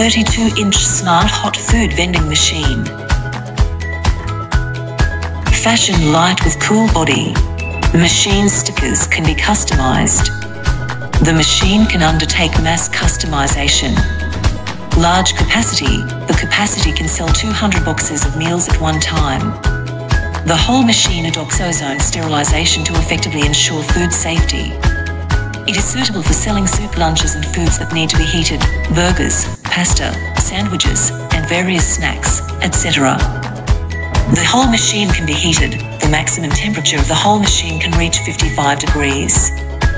32-inch smart hot food vending machine. Fashion light with cool body. Machine stickers can be customized. The machine can undertake mass customization. Large capacity. The capacity can sell 200 boxes of meals at one time. The whole machine adopts ozone sterilization to effectively ensure food safety. It is suitable for selling soup lunches and foods that need to be heated, burgers, pasta, sandwiches, and various snacks, etc. The whole machine can be heated. The maximum temperature of the whole machine can reach 55 degrees.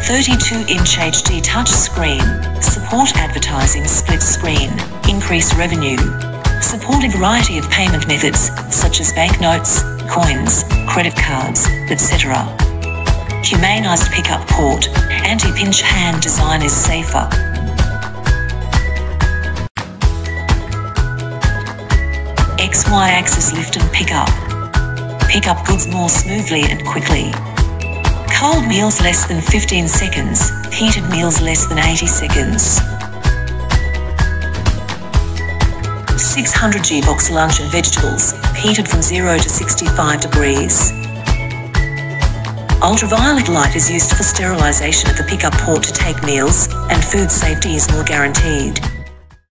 32-inch HD touch screen. Support advertising split screen. Increase revenue. Support a variety of payment methods, such as banknotes, coins, credit cards, etc. Humanized pickup port. Anti-pinch hand design is safer. XY-axis lift and pickup. Pick up goods more smoothly and quickly. Cold meals less than 15 seconds, heated meals less than 80 seconds. 600g box lunch and vegetables, heated from 0 to 65 degrees. Ultraviolet light is used for sterilization at the pickup port to take meals, and food safety is more guaranteed.